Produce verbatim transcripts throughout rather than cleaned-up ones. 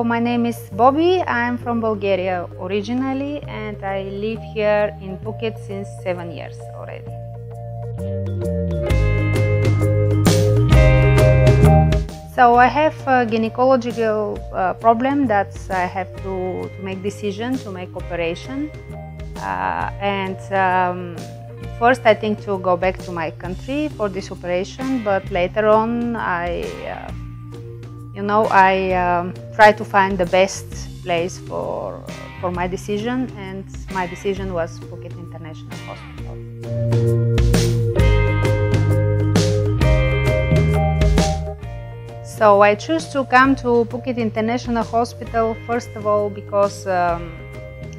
So my name is Bobby. I'm from Bulgaria originally, and I live here in Phuket since seven years already. So I have a gynecological uh, problem that I have to, to make decision, to make operation. Uh, and um, first I think to go back to my country for this operation, but later on I uh, You know, I um, try to find the best place for, for my decision, and my decision was Phuket International Hospital. So I choose to come to Phuket International Hospital, first of all, because um,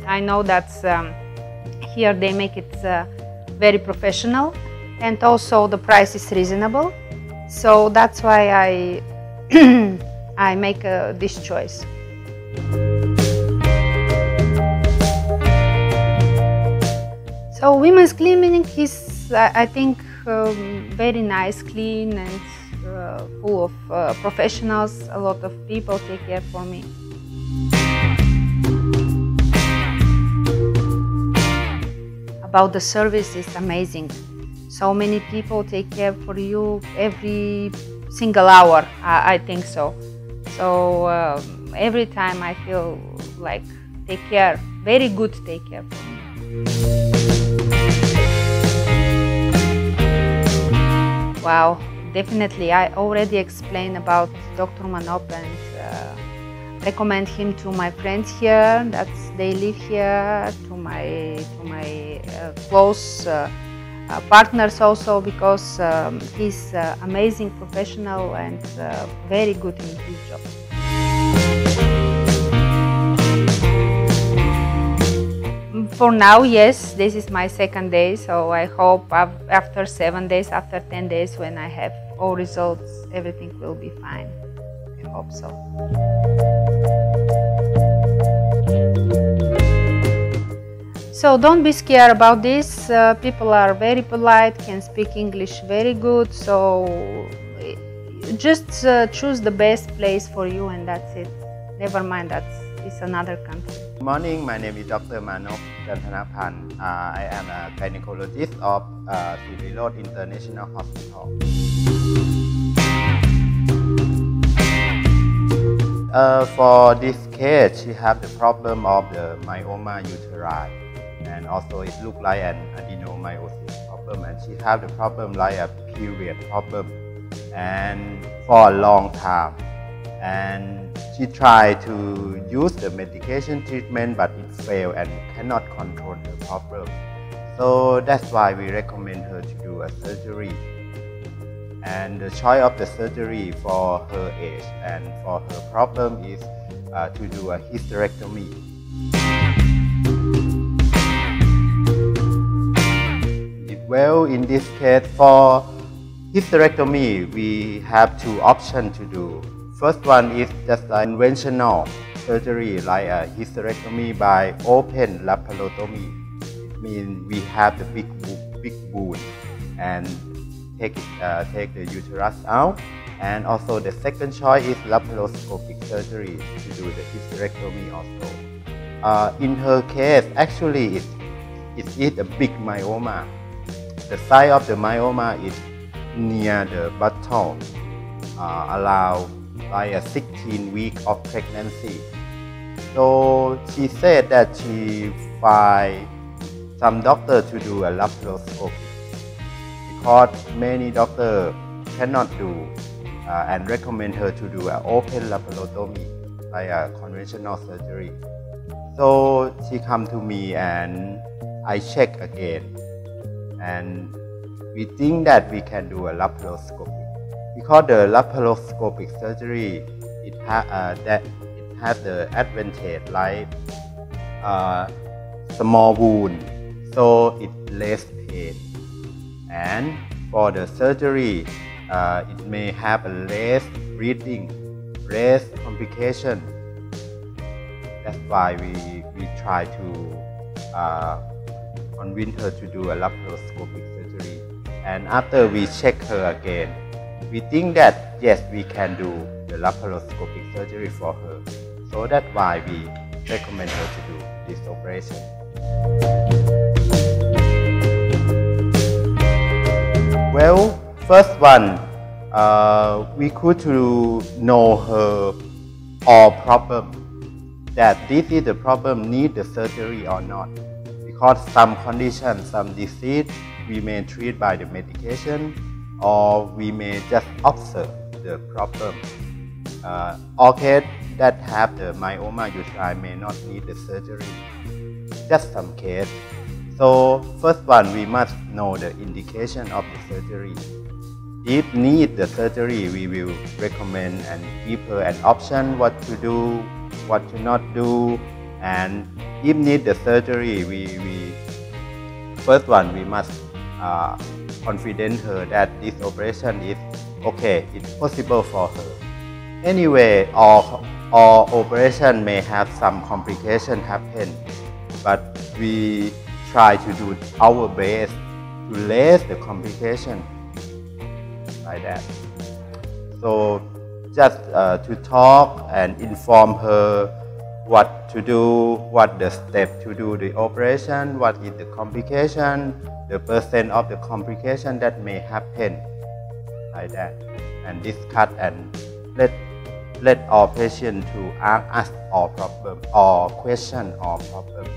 I know that um, here they make it uh, very professional, and also the price is reasonable. So that's why I I make uh, this choice. So women's clinic is, I think, um, very nice, clean, and uh, full of uh, professionals. A lot of people take care for me. About the service, it's amazing. So many people take care for you every single hour, I, I think so. So um, every time I feel like take care, very good take care for me. Wow, definitely. I already explained about Doctor Manop and uh, recommend him to my friends here that they live here, to my, to my uh, close uh, Uh, partners also, because um, he's uh, amazing professional and uh, very good in his job. For now, yes, this is my second day, so I hope after seven days, after ten days, when I have all results, everything will be fine. I hope so. So don't be scared about this. Uh, people are very polite, can speak English very good. So just uh, choose the best place for you, and that's it. Never mind that it's another country. Good morning, my name is Doctor Manop Danthanapan. Uh, I am a gynecologist of uh, Siriroj International Hospital. Uh, for this case, she has the problem of the myoma uteri. And also it looked like an adenomyosis problem, and she had the problem like a period problem, and for a long time. And she tried to use the medication treatment, but it failed and cannot control the problem. So that's why we recommend her to do a surgery. And the choice of the surgery for her age and for her problem is uh, to do a hysterectomy. Well, in this case, for hysterectomy, we have two options to do. First one is just an conventional surgery, like a hysterectomy by open laparotomy. It means we have the big, big wound and take, it, uh, take the uterus out. And also the second choice is laparoscopic surgery to do the hysterectomy also. Uh, in her case, actually, it, it is a big myoma. The size of the myoma is near the button, uh, allowed by a sixteen week of pregnancy. So she said that she find some doctor to do a laparoscopy because many doctors cannot do uh, and recommend her to do an open laparotomy by a conventional surgery. So she come to me and I check again. And we think that we can do a laparoscopic because the laparoscopic surgery it ha uh, that it has the advantage like uh, small wound, so it less pain. And for the surgery, uh, it may have less bleeding, less complication. That's why we we try to. Uh, Convince her to do a laparoscopic surgery, and after we check her again, we think that yes, we can do the laparoscopic surgery for her. So that's why we recommend her to do this operation. Well, first one, uh, we could to know her all problem, that this is the problem, need the surgery or not. Because some conditions, some disease, we may treat by the medication, or we may just observe the problem. Uh, all cases that have the myoma uteri may not need the surgery, just some case. So first one, we must know the indication of the surgery. If need the surgery, we will recommend and give her an option what to do, what to not do. And if need the surgery, we, we first one, we must uh, confident her that this operation is okay, it's possible for her. Anyway, all, all operation may have some complication happen, but we try to do our best to less the complication like that. So just uh, to talk and inform her what to do, what the step to do the operation, what is the complication, the percent of the complication that may happen like that, and discuss and let let our patient to ask us our problem or question our problem.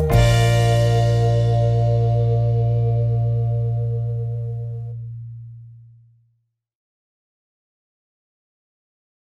Right.